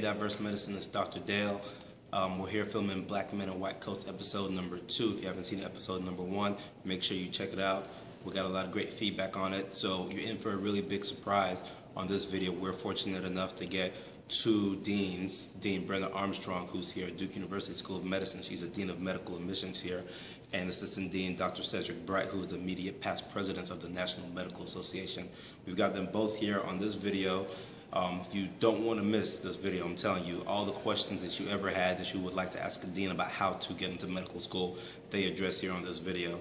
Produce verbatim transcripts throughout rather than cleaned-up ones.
today, Diverse Medicine, is Doctor Dale. Um, we're here filming Black Men in White Coats episode number two. If you haven't seen episode number one, make sure you check it out. We got a lot of great feedback on it, so you're in for a really big surprise on this video. We're fortunate enough to get two deans, Dean Brenda Armstrong, who's here at Duke University School of Medicine. She's a dean of medical admissions here, and Assistant Dean Doctor Cedric Bright, who's the immediate past president of the National Medical Association. We've got them both here on this video. Um, you don't want to miss this video, I'm telling you. All the questions that you ever had that you would like to ask a dean about how to get into medical school, they address here on this video.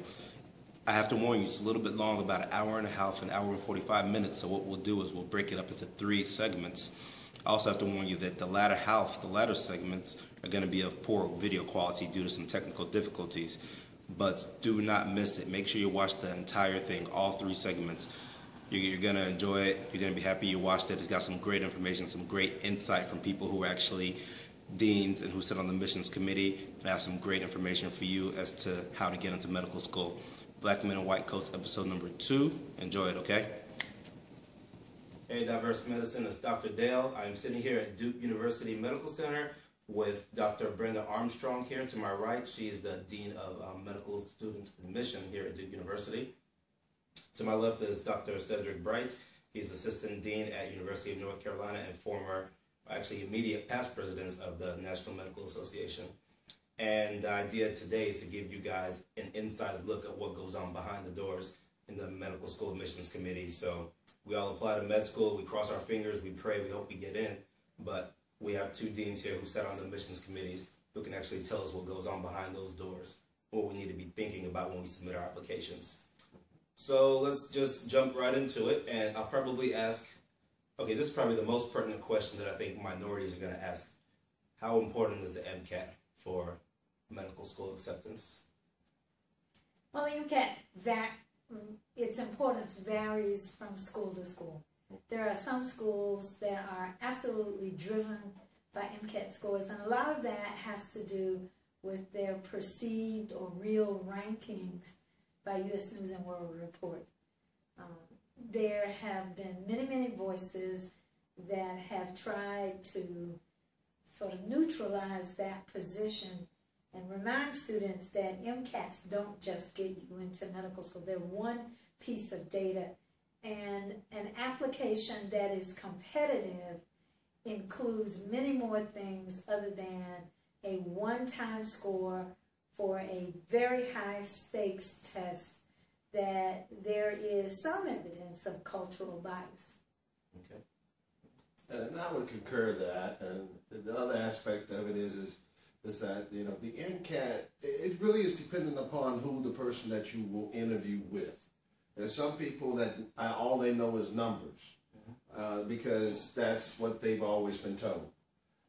I have to warn you, it's a little bit long, about an hour and a half, an hour and forty-five minutes, so what we'll do is we'll break it up into three segments. I also have to warn you that the latter half, the latter segments, are going to be of poor video quality due to some technical difficulties, but do not miss it. Make sure you watch the entire thing, all three segments. You're going to enjoy it. You're going to be happy you watched it. It's got some great information, some great insight from people who are actually deans and who sit on the admissions committee, and have some great information for you as to how to get into medical school. Black Men in White Coats, episode number two. Enjoy it, okay? Hey, Diverse Medicine, it's Doctor Dale. I'm sitting here at Duke University Medical Center with Doctor Brenda Armstrong here to my right. She's the Dean of um, Medical Student Admission here at Duke University. To my left is Doctor Cedric Bright. He's Assistant Dean at University of North Carolina and former, actually immediate past president of the National Medical Association. And the idea today is to give you guys an inside look at what goes on behind the doors in the Medical School Admissions Committee. So we all apply to med school, we cross our fingers, we pray, we hope we get in, but we have two deans here who sat on the admissions committees who can actually tell us what goes on behind those doors, what we need to be thinking about when we submit our applications. So let's just jump right into it, and I'll probably ask, okay, this is probably the most pertinent question that I think minorities are going to ask. How important is the MCAT for medical school acceptance? Well, you get that its importance varies from school to school. There are some schools that are absolutely driven by MCAT scores, and a lot of that has to do with their perceived or real rankings by U S News and World Report. Um, there have been many, many voices that have tried to sort of neutralize that position and remind students that MCATs don't just get you into medical school. They're one piece of data, and an application that is competitive includes many more things other than a one-time score for a very high stakes test that there is some evidence of cultural bias. Okay. And I would concur that, and the other aspect of it is, is is that, you know, the MCAT, it really is dependent upon who the person that you will interview with. There's some people that all they know is numbers, uh, because that's what they've always been told.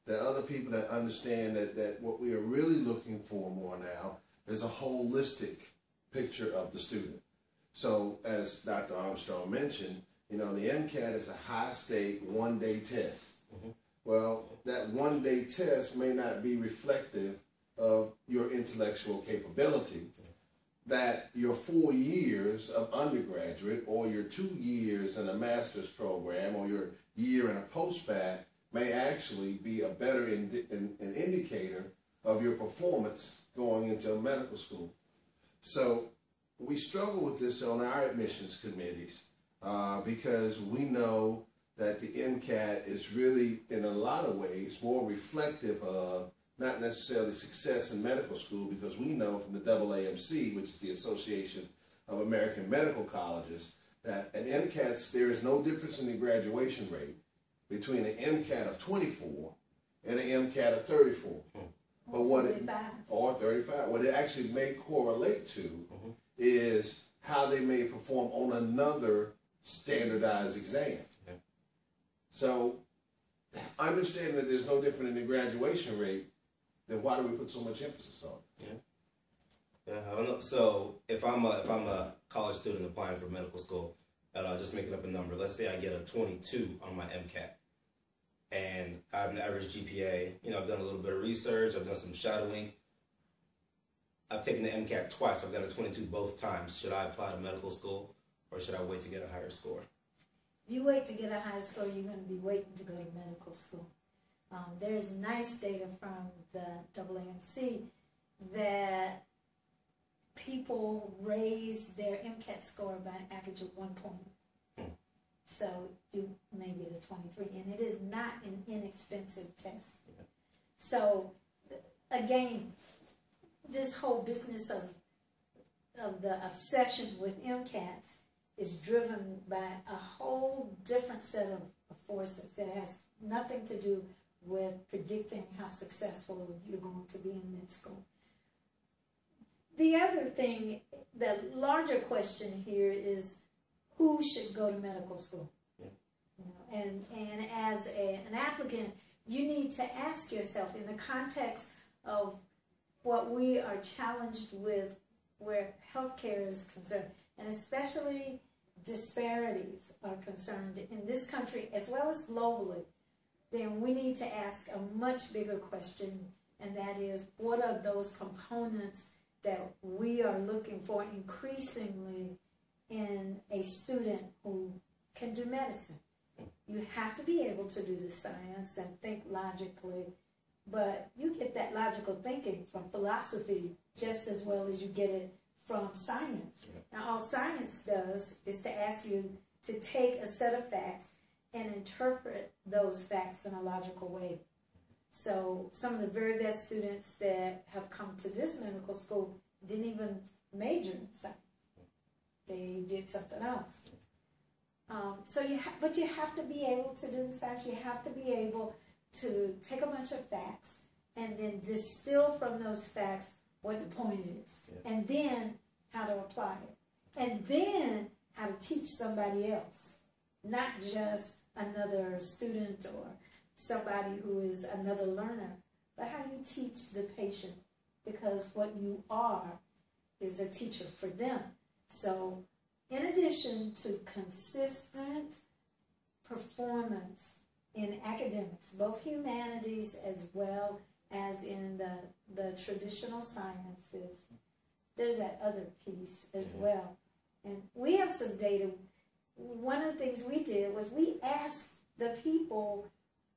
There are other people that understand that, that what we are really looking for more now is a holistic picture of the student. So, as Doctor Armstrong mentioned, you know, the MCAT is a high-stake, one-day test. Mm-hmm. Well, that one-day test may not be reflective of your intellectual capability that your four years of undergraduate or your two years in a master's program or your year in a post-bac may actually be a better indi an, an indicator of your performance going into medical school. So we struggle with this on our admissions committees uh, because we know that the MCAT is really, in a lot of ways, more reflective of not necessarily success in medical school, because we know from the A A M C, which is the Association of American Medical Colleges, that an MCAT, there is no difference in the graduation rate between an MCAT of twenty-four and an MCAT of thirty-four. Mm-hmm. But what it, or thirty-five, what it actually may correlate to, mm-hmm, is how they may perform on another standardized exam. So, understanding that there's no difference in the graduation rate, then why do we put so much emphasis on it? Yeah, yeah, I don't know. So, if I'm a if I'm a college student applying for medical school, and I'll just make it up a number. Let's say I get a twenty-two on my MCAT, and I have an average G P A. You know, I've done a little bit of research. I've done some shadowing. I've taken the MCAT twice. I've got a twenty-two both times. Should I apply to medical school, or should I wait to get a higher score? You wait to get a high score, you're going to be waiting to go to medical school. Um, there's nice data from the A A M C that people raise their MCAT score by an average of one point. Mm. So you may get a twenty-three, and it is not an inexpensive test. Yeah. So again, this whole business of of the obsession with MCATs is driven by a whole different set of forces that has nothing to do with predicting how successful you're going to be in med school. The other thing, the larger question here is who should go to medical school? Yeah. You know, and, and as a, an applicant, you need to ask yourself in the context of what we are challenged with where healthcare is concerned, and especially disparities are concerned in this country as well as globally, then we need to ask a much bigger question, and that is, what are those components that we are looking for increasingly in a student who can do medicine? You have to be able to do the science and think logically, but you get that logical thinking from philosophy just as well as you get it from science. Yeah. Now all science does is to ask you to take a set of facts and interpret those facts in a logical way. So some of the very best students that have come to this medical school didn't even major in science. They did something else. Um, so you ha but you have to be able to do the science. You have to be able to take a bunch of facts and then distill from those facts what the point is, yeah. and then how to apply it, and then how to teach somebody else, not just another student or somebody who is another learner, but how you teach the patient, because what you are is a teacher for them. So in addition to consistent performance in academics, both humanities as well as in the, the traditional sciences, there's that other piece as well. And we have some data. One of the things we did was we asked the people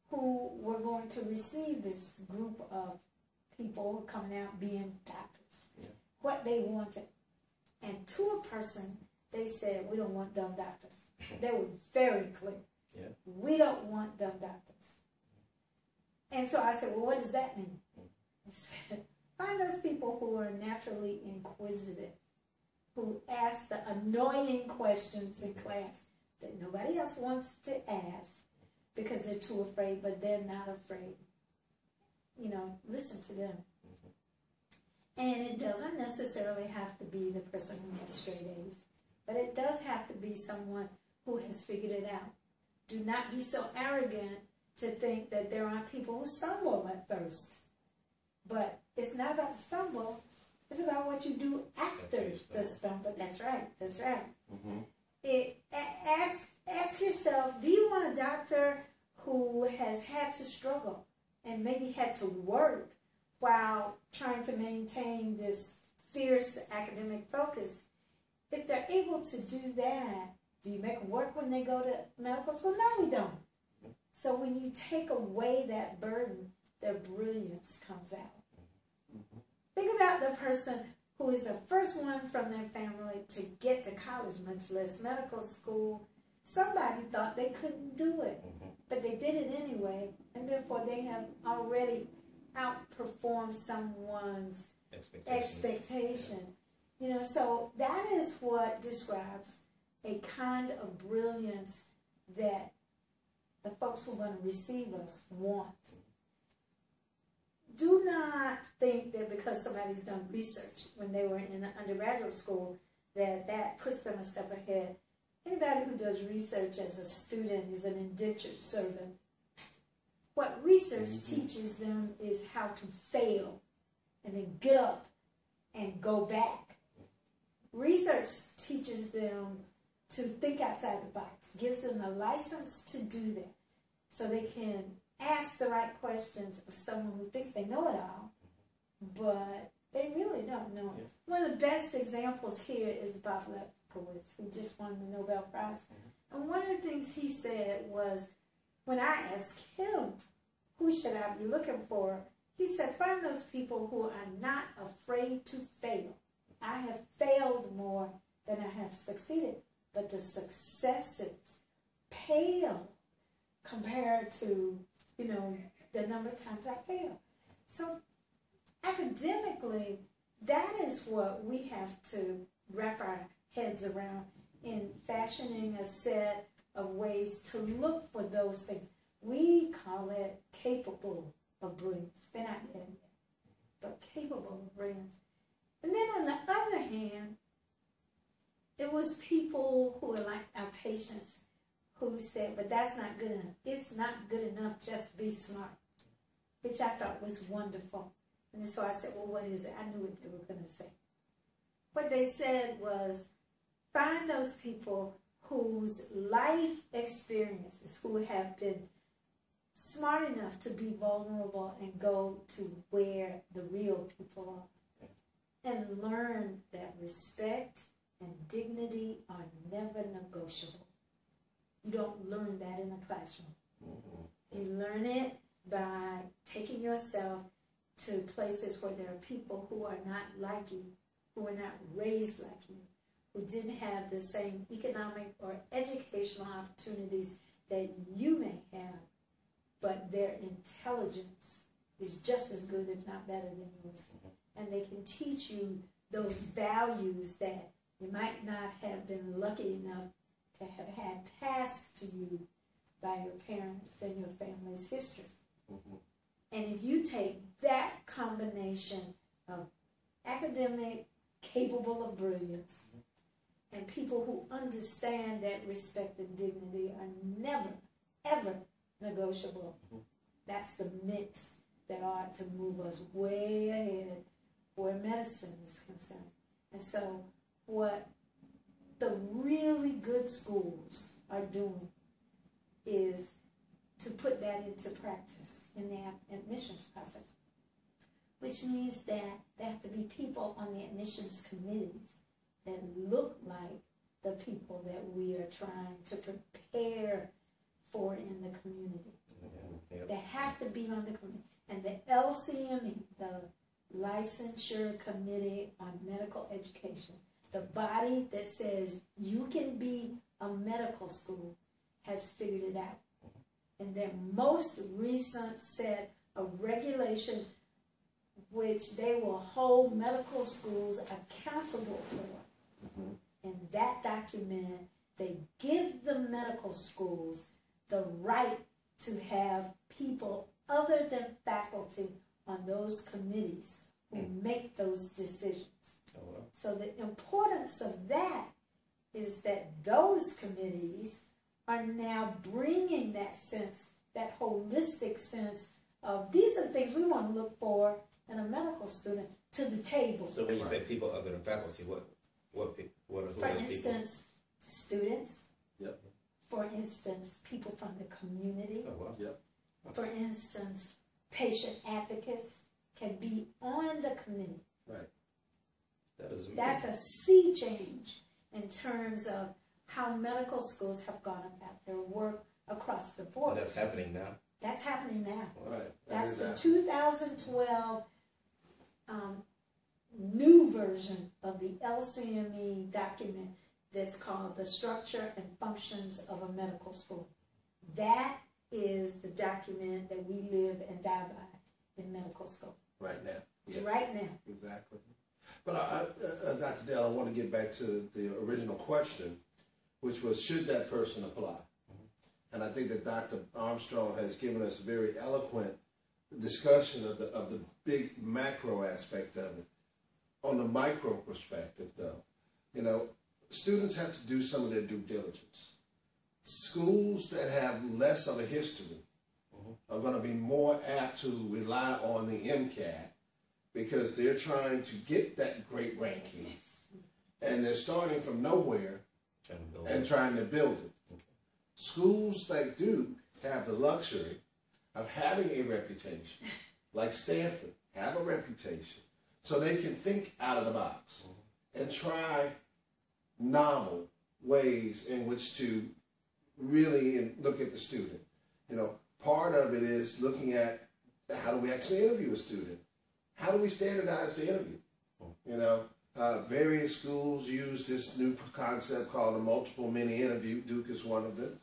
who were going to receive this group of people coming out being doctors, yeah. what they wanted. And to a person, they said, we don't want dumb doctors. They were very clear. Yeah. We don't want dumb doctors. And so I said, well, what does that mean? He said, find those people who are naturally inquisitive, who ask the annoying questions in class that nobody else wants to ask because they're too afraid, but they're not afraid. You know, listen to them. And it doesn't necessarily have to be the person who has straight A's, but it does have to be someone who has figured it out. Do not be so arrogant to think that there are people who stumble at first. But it's not about the stumble, it's about what you do after the stumble. That's right, that's right. Mm-hmm. It, ask, ask yourself, do you want a doctor who has had to struggle and maybe had to work while trying to maintain this fierce academic focus? If they're able to do that, do you make them work when they go to medical school? No, we don't. So when you take away that burden, their brilliance comes out. Mm-hmm. Think about the person who is the first one from their family to get to college, much less medical school. Somebody thought they couldn't do it, mm-hmm. but they did it anyway, and therefore they have already outperformed someone's expectation. Yeah. You know, so that is what describes a kind of brilliance that the folks who are going to receive us want. Do not think that because somebody's done research when they were in the undergraduate school, that that puts them a step ahead. Anybody who does research as a student is an indentured servant. What research mm-hmm. teaches them is how to fail and then get up and go back. Research teaches them to think outside the box, gives them the license to do that, so they can ask the right questions of someone who thinks they know it all, but they really don't know it. Yeah. One of the best examples here is Bob Lefkowitz, who just won the Nobel Prize. Mm-hmm. And one of the things he said was, when I asked him Who should I be looking for? He said, find those people who are not afraid to fail. I have failed more than I have succeeded, but the successes pale compared to, you know, the number of times I failed. So academically, that is what we have to wrap our heads around in fashioning a set of ways to look for those things. We call it capable of brilliance. They're not there yet, but capable of brilliance. And then on the other hand, it was people who were like our patients who said, but that's not good enough. It's not good enough just to be smart, which I thought was wonderful. And so I said, well, what is it? I knew what they were going to say. What they said was, find those people whose life experiences, who have been smart enough to be vulnerable and go to where the real people are and learn that respect and dignity are never negotiable. You don't learn that in a classroom. Mm-hmm. You learn it by taking yourself to places where there are people who are not like you, who are not raised like you, who didn't have the same economic or educational opportunities that you may have, but their intelligence is just as good, if not better than yours. And they can teach you those values that you might not have been lucky enough to have had passed to you by your parents and your family's history. Mm-hmm. And if you take that combination of academic, capable of brilliance, and people who understand that respect and dignity are never, ever negotiable, that's the mix that ought to move us way ahead where medicine is concerned. And so what the really good schools are doing is to put that into practice in the admissions process, which means that there have to be people on the admissions committees that look like the people that we are trying to prepare for in the community. Yeah, yep. They have to be on the committee. And the L C M E, the Licensure Committee on Medical Education, the body that says you can be a medical school, has figured it out. And their most recent set of regulations, which they will hold medical schools accountable for. Mm-hmm. In that document, they give the medical schools the right to have people other than faculty on those committees who mm. make those decisions. Oh, wow. So the importance of that is that those committees are now bringing that sense, that holistic sense of these are the things we want to look for in a medical student, to the table. So when you say people other than faculty, what what people? What, who for those instance, people? Students. Yep. For instance, people from the community. Oh, wow. Yep. For instance, patient advocates can be on the committee. Right. That is amazing. That's a sea change in terms of how medical schools have gone about their work across the board. Well, that's happening now. That's happening now. Right. That's the two thousand twelve um, new version of the L C M E document that's called the Structure and Functions of a Medical School. That is the document that we live and die by in medical school. Right now. Yeah. Right now. Exactly. But I, uh, Doctor Dale, I want to get back to the original question, which was, should that person apply? And I think that Doctor Armstrong has given us a very eloquent discussion of the, of the big macro aspect of it. On the micro perspective, though, you know, students have to do some of their due diligence. Schools that have less of a history are going to be more apt to rely on the MCAT because they're trying to get that great ranking. And they're starting from nowhere and trying to build it. Schools like Duke have the luxury of having a reputation, like Stanford, have a reputation, so they can think out of the box and try novel ways in which to really look at the student. You know, Part of it is looking at how do we actually interview a student? How do we standardize the interview? You know, uh, various schools use this new concept called a multiple mini interview. Duke is one of them.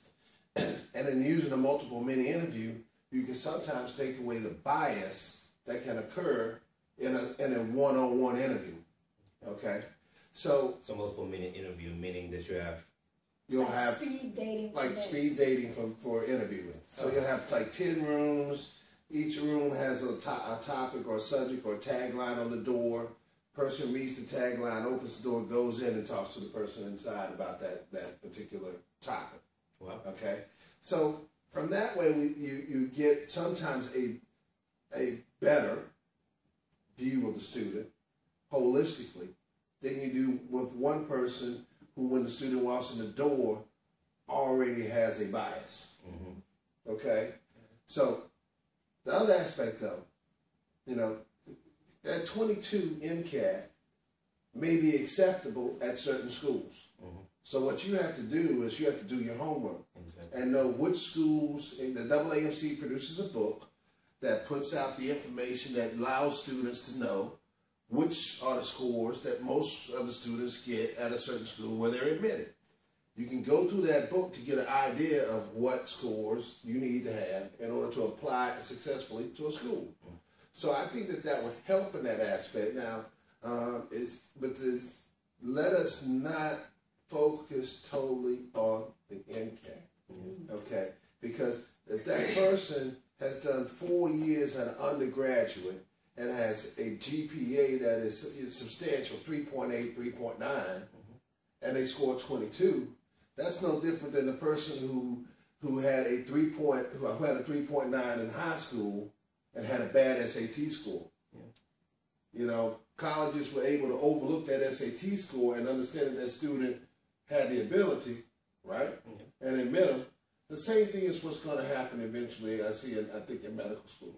And in using a multiple mini interview, you can sometimes take away the bias that can occur in a in a one-on-one interview. Okay, so so multiple mini interview meaning that you have you'll like have speed dating like speed dating for for interviewing. So you'll have like ten rooms. Each room has a, to a topic or a subject or a tagline on the door. Person reads the tagline, opens the door, goes in, and talks to the person inside about that that particular topic. Wow. Okay, so from that way, we, you you get sometimes a a better view of the student holistically than you do with one person who, when the student walks in the door, already has a bias. Mm-hmm. Okay, so the other aspect though, you know, that twenty-two MCAT may be acceptable at certain schools. Mm-hmm. So what you have to do is you have to do your homework. Exactly. And know which schools. And the double A M C produces a book that puts out the information that allows students to know which are the scores that most of the students get at a certain school where they're admitted. You can go through that book to get an idea of what scores you need to have in order to apply successfully to a school. So I think that that would help in that aspect. Now, um, it's, but the, let us not focus totally on the MCAT, mm-hmm. okay? Because if that person has done four years as an undergraduate and has a G P A that is, is substantial, three point eight, three point nine, mm-hmm. and they score twenty-two, that's no different than the person who who had a three point who had a three point nine in high school and had a bad S A T score. Yeah. You know, colleges were able to overlook that S A T score and understand that that student had the ability, right? Mm-hmm. And admit them. The same thing is what's going to happen eventually, I see, in, I think, in medical school.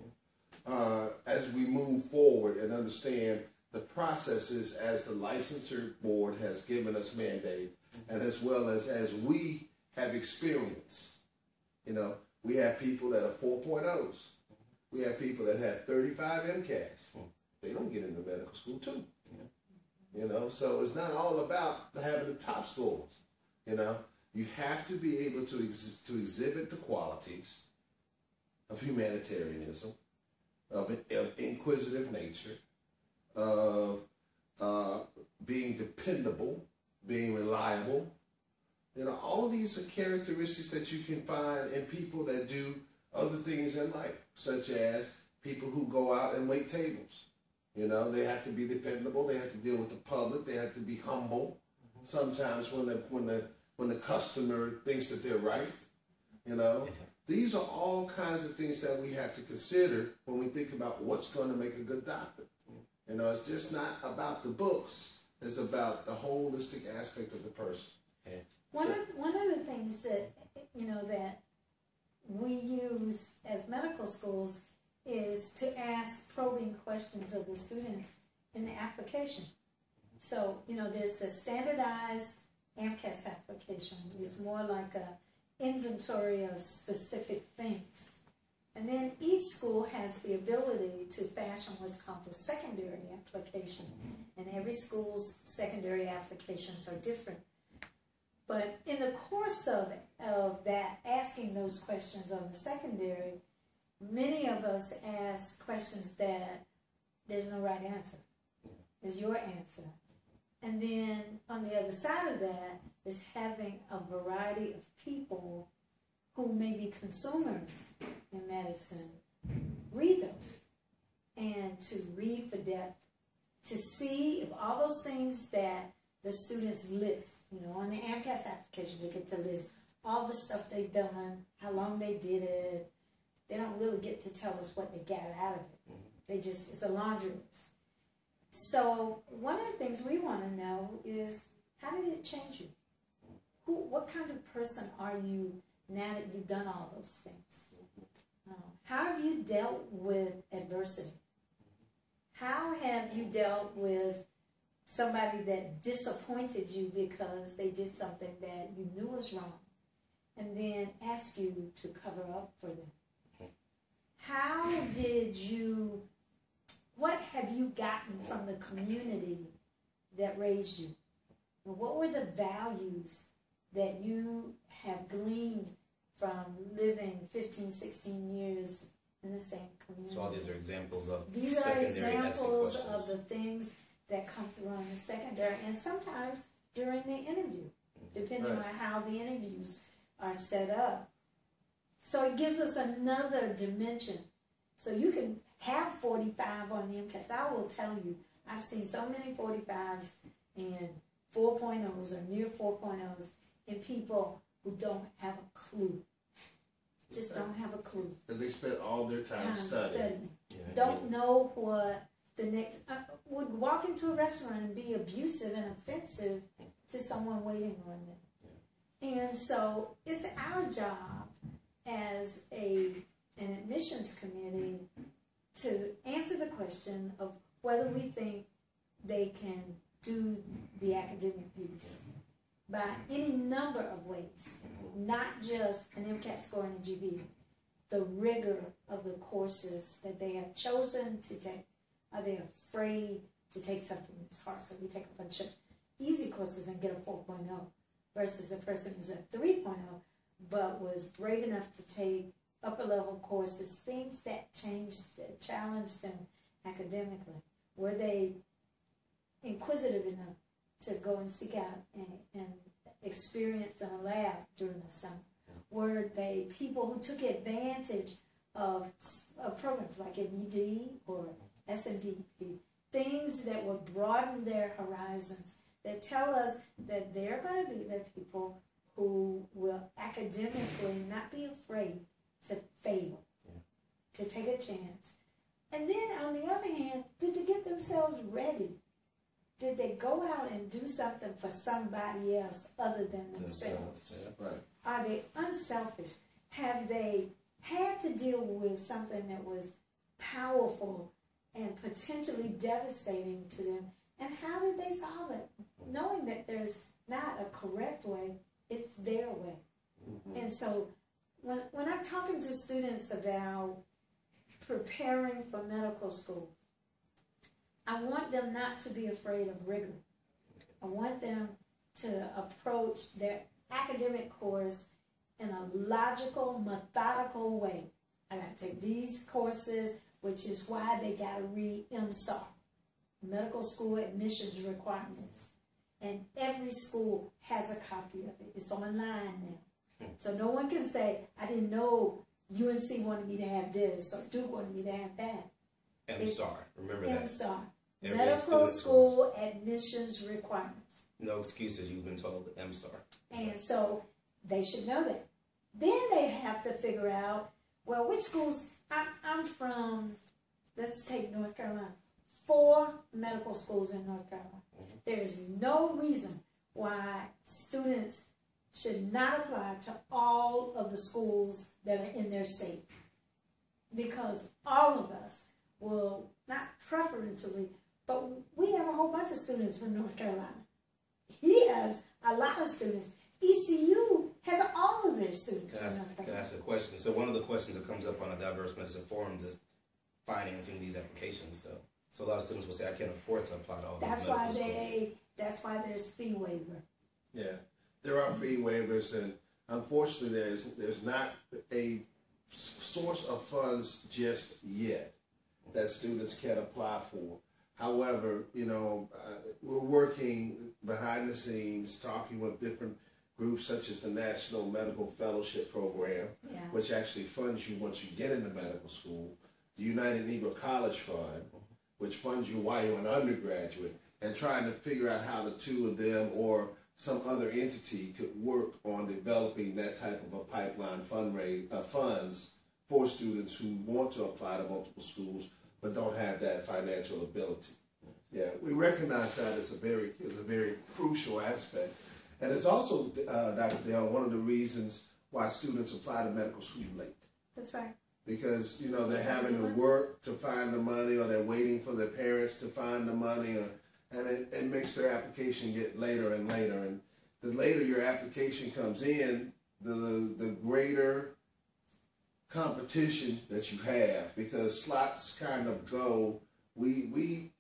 Uh, as we move forward and understand the processes as the licensure board has given us mandate, mm-hmm. and as well as as we have experience. You know, we have people that are four point ohs. We have people that have thirty-five MCATs. Mm-hmm. They don't get into medical school, too. You know, so it's not all about having the top scores. You know, you have to be able to ex to exhibit the qualities of humanitarianism, of, of inquisitive nature, of uh, being dependable, being reliable. You know, all of these are characteristics that you can find in people that do other things in life, such as people who go out and wait tables. You know, they have to be dependable. They have to deal with the public. They have to be humble. Mm-hmm. Sometimes when the when the when the customer thinks that they're right, you know, mm-hmm. these are all kinds of things that we have to consider when we think about what's going to make a good doctor. Mm-hmm. You know, it's just not about the books. It's about the holistic aspect of the person. Yeah. One so, of one of the things that you know that we use as medical schools is to ask probing questions of the students in the application. So, you know, there's the standardized AMCAS application. It's more like an inventory of specific things. And then each school has the ability to fashion what's called the secondary application. And every school's secondary applications are different. But in the course of, of that, asking those questions on the secondary, many of us ask questions that there's no right answer. It's your answer. And then on the other side of that is having a variety of people who may be consumers in medicine read those. And to read for depth, to see if all those things that the students list, you know, on the AMCAS application, they get to list all the stuff they've done, how long they did it. They don't really get to tell us what they got out of it. They just, it's a laundry list. So one of the things we want to know is, how did it change you? Who, what kind of person are you now that you've done all those things? Um, how have you dealt with adversity? How have you dealt with somebody that disappointed you because they did something that you knew was wrong, and then asked you to cover up for them? How did you, what have you gotten from the community that raised you? What were the values that you have gleaned from living fifteen, sixteen years in the same community? So all these are examples of these secondary These are examples of the things that come through on the secondary and sometimes during the interview, depending right. on how the interviews are set up. So it gives us another dimension. So you can have forty-five on the MCAS. I will tell you, I've seen so many forty-fives and four point ohs or near four point ohs in people who don't have a clue. Just don't have a clue. Because they spent all their time, time studying. studying. Yeah, don't yeah. know what the next... Uh, would walk into a restaurant and be abusive and offensive to someone waiting on them. Yeah. And so it's our job as a an admissions committee to answer the question of whether we think they can do the academic piece by any number of ways, not just an MCAT score and a G P A. The rigor of the courses that they have chosen to take. Are they afraid to take something that's hard? So we take a bunch of easy courses and get a four point oh versus the person who's a three point oh but was brave enough to take upper level courses, things that changed, that challenged them academically. Were they inquisitive enough to go and seek out and, and experience in a lab during the summer? Were they people who took advantage of, of programs like M E D or S M D P, things that will broaden their horizons, that tell us that they're going to be the people who will academically not be afraid to fail, yeah. to take a chance. And then, on the other hand, did they get themselves ready? Did they go out and do something for somebody else other than themselves? themselves yeah, right. Are they unselfish? Have they had to deal with something that was powerful and potentially devastating to them? And how did they solve it? Knowing that there's not a correct way, it's their way. Mm-hmm. And so when, when I'm talking to students about preparing for medical school, I want them not to be afraid of rigor. I want them to approach their academic course in a logical, methodical way. I got to take these courses, which is why they got to read M S A R, Medical School Admissions Requirements. And every school has a copy of it. It's online now. So no one can say, I didn't know U N C wanted me to have this, or Duke wanted me to have that. M S A R, remember that. M S A R, Medical School Admissions Requirements. No excuses, you've been told M S A R. And so they should know that. Then they have to figure out, well, which schools... I, I'm from, let's take North Carolina, four medical schools in North Carolina. Mm-hmm. There is no reason why students should not apply to all of the schools that are in their state, because all of us will, not preferentially, but we have a whole bunch of students from North Carolina. He has a lot of students. E C U has all of their students. Can I ask, can I ask a question? So one of the questions that comes up on a Diverse Medicine forums is financing these applications. So, so a lot of students will say, I can't afford to apply to all that's these why they. Schools. That's why there's fee waiver. Yeah, there are fee waivers, and unfortunately, there's there's not a source of funds just yet that students can apply for. However, you know, uh, we're working behind the scenes, talking with different groups such as the National Medical Fellowship Program, yeah. which actually funds you once you get into medical school, the United Negro College Fund, which funds you while you're an undergraduate, and trying to figure out how the two of them or some other entity could work on developing that type of a pipeline fundraise, uh, funds for students who want to apply to multiple schools but don't have that financial ability. Yeah, we recognize that as a very, as a very crucial aspect. And it's also, uh, Doctor Dale, one of the reasons why students apply to medical school late. That's right. Because, you know, they're having to work to find the money, or they're waiting for their parents to find the money, or, and it, it makes their application get later and later. And the later your application comes in, the, the greater competition that you have, because slots kind of go, we, we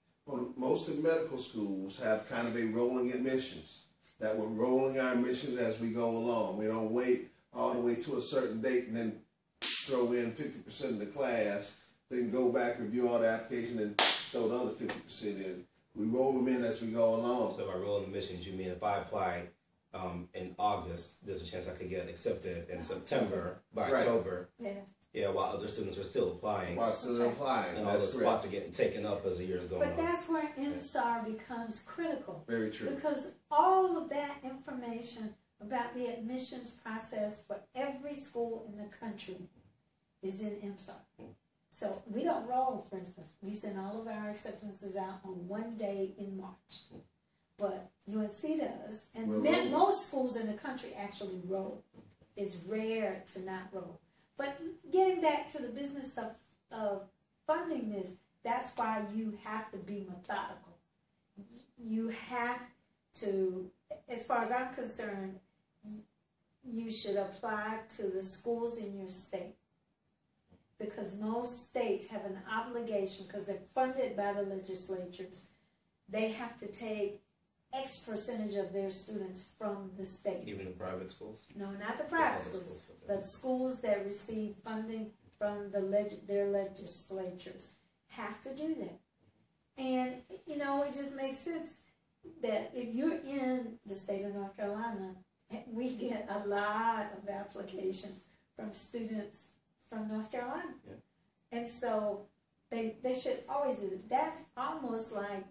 most of medical schools have kind of a rolling admissions, that we're rolling our admissions as we go along. We don't wait all the way to a certain date and then throw in fifty percent of the class, then go back, review all the application, and throw the other fifty percent in. We roll them in as we go along. So by rolling admissions, you mean if I apply um, in August, there's a chance I could get accepted in September, by right. October. Yeah. Yeah, while other students are still applying. While still okay. applying. And all the spots are getting taken up as the years go on. But that's where M S A R yeah. becomes critical. Very true. Because all of that information about the admissions process for every school in the country is in M S A R. Hmm. So we don't roll, for instance. We send all of our acceptances out on one day in March. But U N C does, and we'll men, most schools in the country actually roll. It's rare to not roll. But getting back to the business of, of funding this, that's why you have to be methodical. You have to, as far as I'm concerned, you should apply to the schools in your state. Because most states have an obligation, because they're funded by the legislatures, they have to take X percentage of their students from the state. Even the private schools? No, not the private the schools, schools okay. but schools that receive funding from the leg their legislatures have to do that. And, you know, it just makes sense that if you're in the state of North Carolina, we get a lot of applications from students from North Carolina. Yeah. And so they, they should always do that. That's almost like,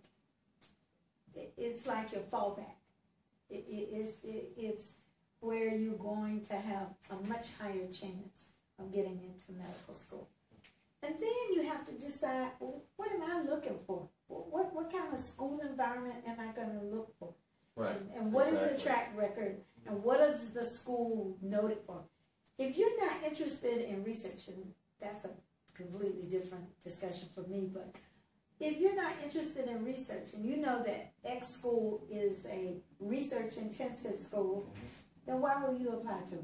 it's like your fallback. It, it, it's, it, it's where you're going to have a much higher chance of getting into medical school. And then you have to decide, well, what am I looking for? What, what kind of school environment am I going to look for? Right. And, and what exactly. is the track record? And what is the school noted for? If you're not interested in research, and that's a completely different discussion for me, but if you're not interested in research and you know that X school is a research-intensive school, mm-hmm. then why would you apply to it?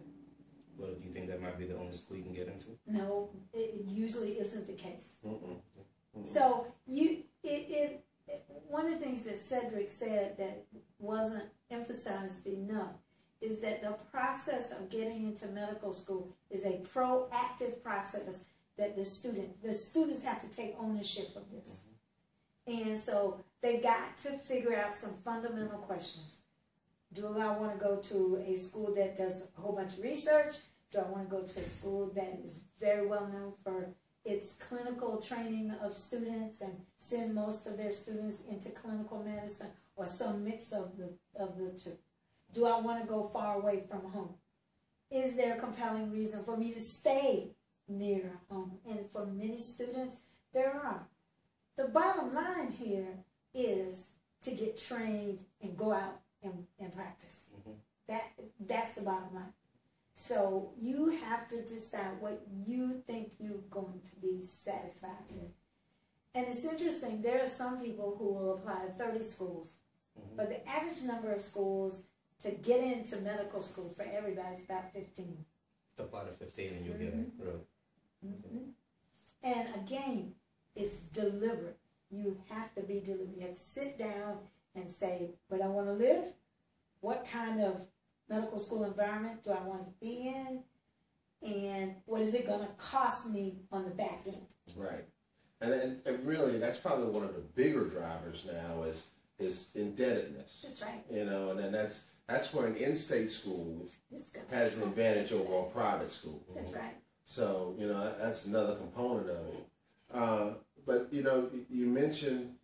Well, do you think that might be the only school you can get into? No, it usually isn't the case. Mm-hmm. Mm-hmm. So you, it, it, it, one of the things that Cedric said that wasn't emphasized enough is that the process of getting into medical school is a proactive process that the students, the students have to take ownership of this. Mm-hmm. And so they've got to figure out some fundamental questions. Do I want to go to a school that does a whole bunch of research? Do I want to go to a school that is very well known for its clinical training of students and send most of their students into clinical medicine or some mix of the, of the two? Do I want to go far away from home? Is there a compelling reason for me to stay near home? And for many students, there are. The bottom line here is to get trained and go out and, and practice. Mm-hmm. That, that's the bottom line. So you have to decide what you think you're going to be satisfied with. And it's interesting, there are some people who will apply to thirty schools, mm-hmm. but the average number of schools to get into medical school for everybody is about fifteen. To apply to fifteen and you'll mm-hmm. get it. Really. Mm-hmm. And again, it's deliberate. You have to be deliberate. You have to sit down and say, but I want to live. What kind of medical school environment do I want to be in? And what is it going to cost me on the back end? Right. And, then, and really, that's probably one of the bigger drivers now is, is indebtedness. That's right. You know, and then that's... That's where an in-state school has an advantage over a private school. That's right. So, you know, that's another component of it. Uh, but, you know, you mentioned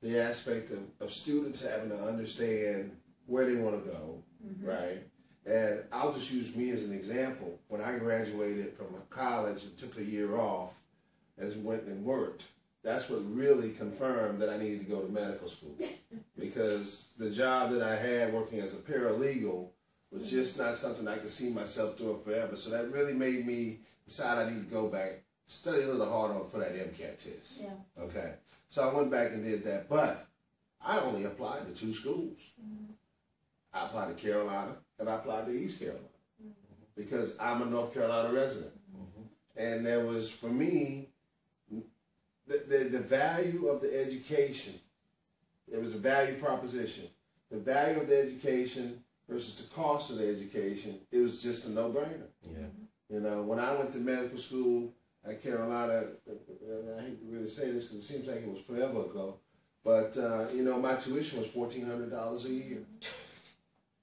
the aspect of, of students having to understand where they want to go, mm-hmm. right? And I'll just use me as an example. When I graduated from college and took a year off and went and worked, that's what really confirmed that I needed to go to medical school, because the job that I had working as a paralegal was just not something I could see myself doing forever. So that really made me decide I need to go back, study a little harder for that MCAT test. Yeah. Okay. So I went back and did that, but I only applied to two schools. Mm-hmm. I applied to Carolina and I applied to East Carolina, mm-hmm. because I'm a North Carolina resident. And there was, for me, the, the, the value of the education. It was a value proposition. The value of the education versus the cost of the education, it was just a no-brainer. Yeah. You know, when I went to medical school at Carolina, and I hate to really say this because it seems like it was forever ago, but, uh, you know, my tuition was fourteen hundred dollars a year.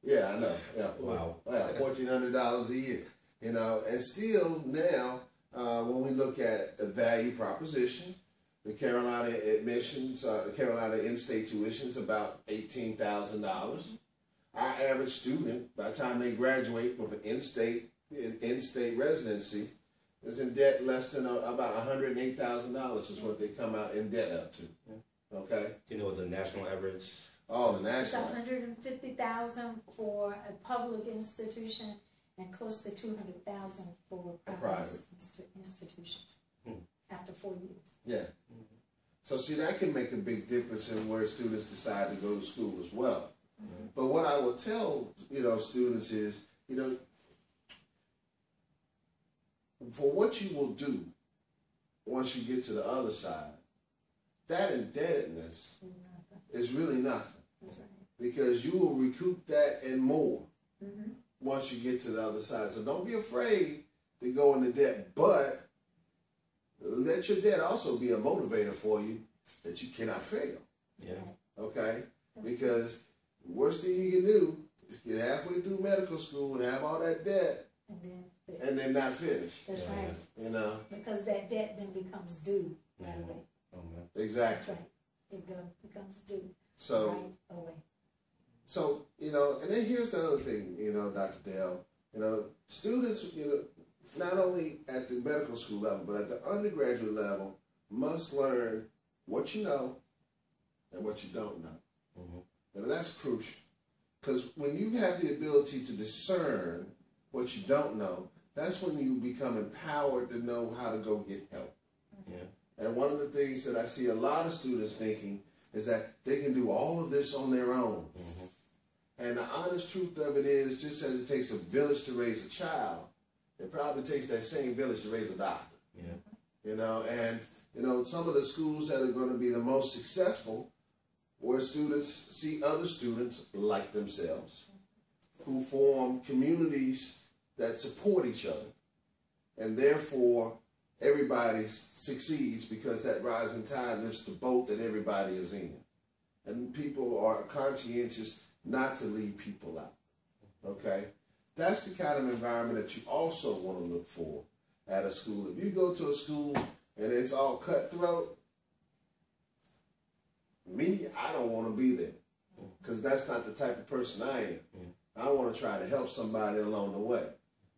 Yeah, I know. Yeah. Wow. Yeah, fourteen hundred dollars a year. You know, and still now, uh, when we look at the value proposition, the Carolina admissions, uh, the Carolina in-state tuition is about eighteen thousand dollars. Mm-hmm. Our average student, by the time they graduate with an in-state in-state residency, is in debt less than uh, about one hundred eight thousand dollars is what they come out in debt up to. Yeah. Okay? Do you know what the national average? Oh, the national. It's one hundred fifty thousand dollars for a public institution and close to two hundred thousand dollars for private, private. Inst institutions. Hmm. After four years. Yeah. Mm-hmm. So see, that can make a big difference in where students decide to go to school as well. Mm-hmm. But what I will tell, you know, students is, you know, for what you will do once you get to the other side, that indebtedness is really nothing. That's right. Because you will recoup that and more mm-hmm. once you get to the other side. So don't be afraid to go into debt, but let your debt also be a motivator for you that you cannot fail. Yeah. Okay? Because the worst thing you can do is get halfway through medical school and have all that debt and then, finish. And then not finish. That's yeah. right. You know? Because that debt then becomes due right mm-hmm. away. Mm-hmm. Exactly. That's right. It becomes due so, right away. So, you know, and then here's the other thing, you know, Doctor Dale. You know, students, you know, not only at the medical school level, but at the undergraduate level, must learn what you know and what you don't know. Mm-hmm. And that's crucial. Because when you have the ability to discern what you don't know, that's when you become empowered to know how to go get help. Yeah. And one of the things that I see a lot of students thinking is that they can do all of this on their own. Mm-hmm. And the honest truth of it is, just as it takes a village to raise a child, it probably takes that same village to raise a doctor. Yeah. You know, and you know, some of the schools that are going to be the most successful where students see other students like themselves who form communities that support each other, and therefore everybody succeeds because that rising tide lifts the boat that everybody is in. And people are conscientious not to leave people out. Okay? That's the kind of environment that you also want to look for at a school. If you go to a school and it's all cutthroat, me, I don't want to be there because that's not the type of person I am. I want to try to help somebody along the way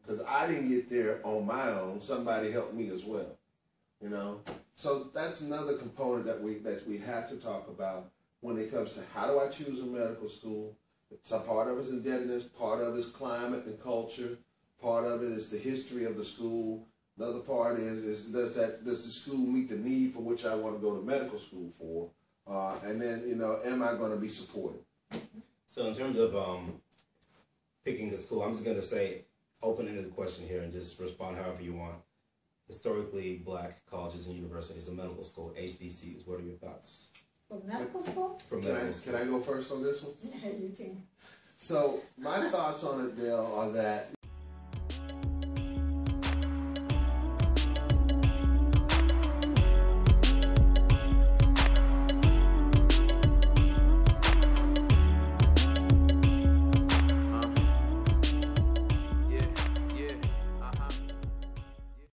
because I didn't get there on my own. Somebody helped me as well, you know. So that's another component that we, that we have to talk about when it comes to how do I choose a medical school. So part of it is indebtedness, part of it is climate and culture, part of it is the history of the school. Another part is, is does that does the school meet the need for which I want to go to medical school for? Uh, and then, you know, am I going to be supported? So in terms of um, picking a school, I'm just going to say open-ended question here and just respond however you want. Historically Black colleges and universities and medical school, H B C Us, what are your thoughts? From medical school? From can, medical I, school. Can I go first on this one? Yeah, you can. So my thoughts on it, Dale, are that